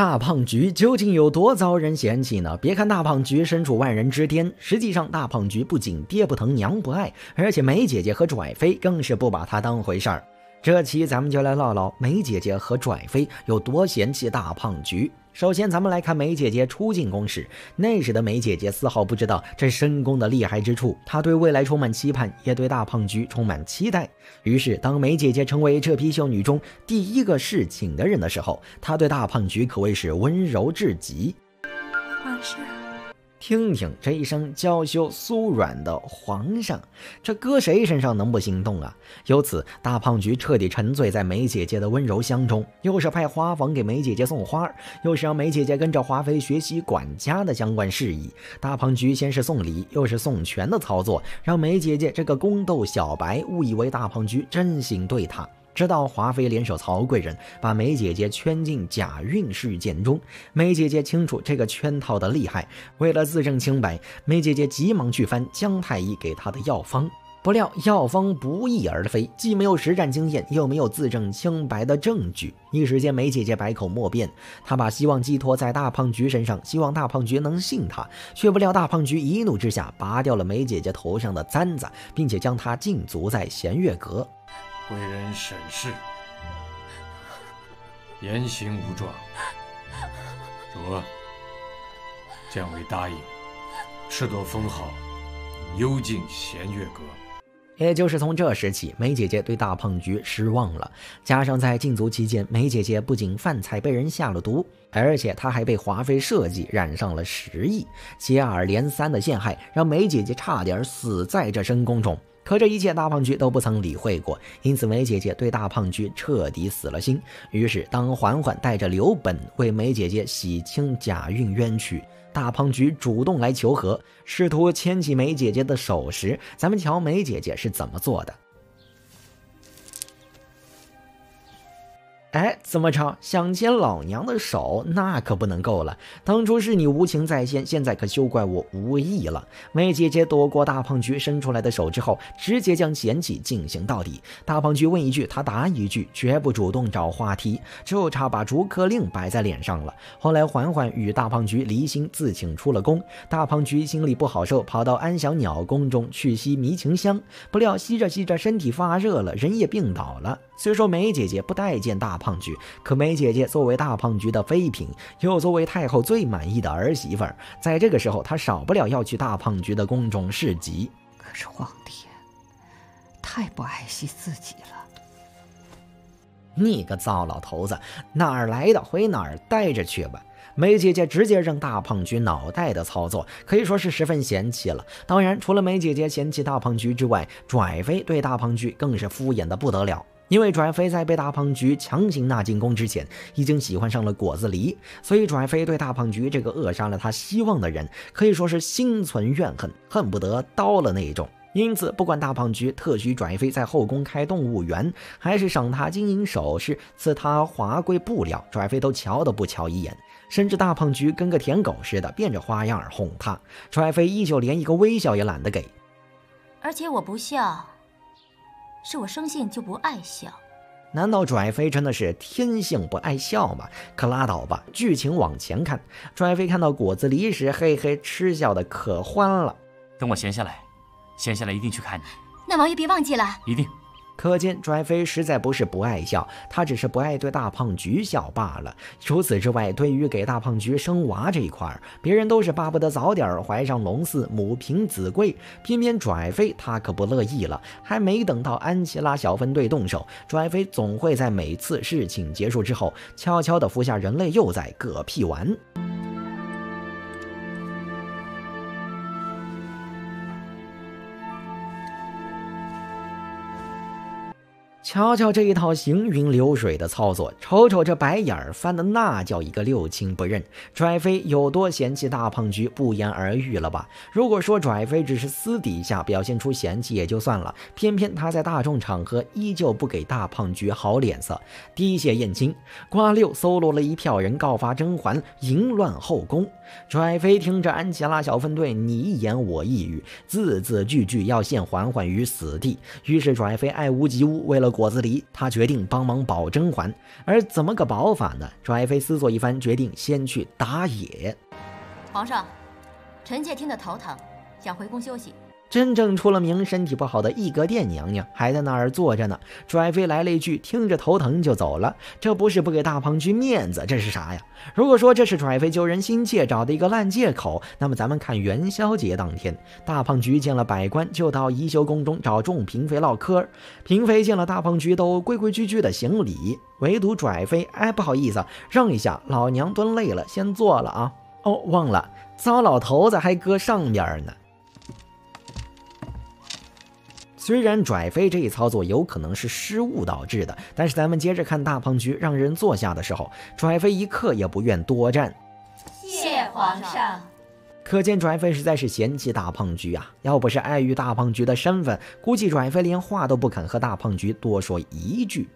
大胖菊究竟有多遭人嫌弃呢？别看大胖菊身处万人之巅，实际上大胖菊不仅爹不疼娘不爱，而且梅姐姐和拽飞更是不把她当回事儿。这期咱们就来唠唠梅姐姐和拽飞有多嫌弃大胖菊。首先咱们来看梅姐姐初进宫时，那时的梅姐姐丝毫不知道这深宫的厉害之处，她对未来充满期盼，也对大胖菊充满期待。于是当梅姐姐成为这批秀女中第一个侍寝的人的时候，她对大胖菊可谓是温柔至极。皇上，听听这一声娇羞酥软的皇上，这搁谁身上能不心动啊？由此大胖菊彻底沉醉在梅姐姐的温柔乡中，又是派花房给梅姐姐送花，又是让梅姐姐跟着华妃学习管家的相关事宜。大胖菊先是送礼又是送权的操作，让梅姐姐这个宫斗小白误以为大胖菊真心对她。直到华妃联手曹贵人把梅姐姐圈进假孕事件中，梅姐姐清楚这个圈套的厉害，为了自证清白，梅姐姐急忙去翻姜太医给她的药方，不料药方不翼而飞，既没有实战经验，又没有自证清白的证据。一时间梅姐姐百口莫辩，她把希望寄托在大胖菊身上，希望大胖菊能信她，却不料大胖菊一怒之下拔掉了梅姐姐头上的簪子，并且将她禁足在弦月阁。为人审视，言行无状，若将为答应，敕夺封号，幽禁弦月阁。也就是从这时起，梅姐姐对大胖菊失望了。加上在禁足期间，梅姐姐不仅饭菜被人下了毒，而且她还被华妃设计染上了食疫，接二连三的陷害让梅姐姐差点死在这深宫中。可这一切大胖菊都不曾理会过，因此梅姐姐对大胖菊彻底死了心。于是当嬛嬛带着刘本为梅姐姐洗清假孕冤屈，大胖菊主动来求和，试图牵起梅姐姐的手时，咱们瞧梅姐姐是怎么做的。哎，怎么着？想牵老娘的手，那可不能够了。当初是你无情在先，现在可休怪我无义了。梅姐姐躲过大胖菊伸出来的手之后，直接将嫌弃进行到底。大胖菊问一句，她答一句，绝不主动找话题，就差把逐客令摆在脸上了。后来嬛嬛与大胖菊离心，自请出了宫。大胖菊心里不好受，跑到安详鸟宫中去吸迷情香，不料吸着吸着身体发热了，人也病倒了。虽说梅姐姐不待见大胖菊，可梅姐姐作为大胖菊的妃嫔，又作为太后最满意的儿媳妇儿，在这个时候她少不了要去大胖菊的宫中市集。可是皇帝太不爱惜自己了。你个糟老头子，哪儿来的回哪儿待着去吧。梅姐姐直接扔大胖菊脑袋的操作可以说是十分嫌弃了。当然除了梅姐姐嫌弃大胖菊之外，拽妃对大胖菊更是敷衍的不得了。因为拽妃在被大胖菊强行纳进宫之前已经喜欢上了果子狸，所以拽妃对大胖菊这个扼杀了她希望的人可以说是心存怨恨，恨不得刀了那一种。因此不管大胖菊特许拽妃在后宫开动物园，还是赏她金银首饰，赐她华贵布料，拽妃都瞧都不瞧一眼，甚至大胖菊跟个舔狗似的变着花样哄她，拽妃依旧连一个微笑也懒得给。而且我不笑，是我生性就不爱笑。难道拽妃真的是天性不爱笑吗？可拉倒吧。剧情往前看，拽妃看到果子狸时嘿嘿嗤笑的可欢了。等我闲下来一定去看你。那王爷别忘记了，一定。可见拽妃实在不是不爱笑，她只是不爱对大胖菊笑罢了。除此之外，对于给大胖菊生娃这一块，别人都是巴不得早点怀上龙嗣，母凭子贵，偏偏拽妃她可不乐意了。还没等到安琪拉小分队动手，拽妃总会在每次侍寝结束之后悄悄地服下人类幼崽嗝屁丸。瞧瞧这一套行云流水的操作，瞅瞅这白眼儿翻的那叫一个六亲不认。拽妃有多嫌弃大胖菊不言而喻了吧。如果说拽妃只是私底下表现出嫌弃也就算了，偏偏她在大众场合依旧不给大胖菊好脸色，滴血验亲。瓜六搜罗了一票人告发甄嬛淫乱后宫，拽妃听着安琪拉小分队你一言我一语，字字句句要陷嬛嬛于死地。于是拽妃爱屋及乌，为了果子狸，他决定帮忙保甄嬛。而怎么个保法呢？阮爱妃思索一番，决定先去打野。皇上，臣妾听得头疼，想回宫休息。 真正出了名身体不好的义格殿娘娘还在那儿坐着呢。阮爱妃来了一句听着头疼就走了，这不是不给大胖君面子，这是啥呀？如果说这是阮爱妃救人心切找的一个烂借口，那么咱们看元宵节当天，大胖菊见了百官就到宜修宫中找众嫔妃唠嗑，嫔妃见了大胖菊都规规矩矩的行礼，唯独阮爱妃，哎，不好意思，让一下，老娘蹲累了，先坐了啊。哦，忘了，糟老头子还搁上边呢。 虽然拽飞这一操作有可能是失误导致的，但是咱们接着看大胖菊让人坐下的时候，拽飞一刻也不愿多站。谢皇上。可见拽飞实在是嫌弃大胖菊啊，要不是碍于大胖菊的身份，估计拽飞连话都不肯和大胖菊多说一句。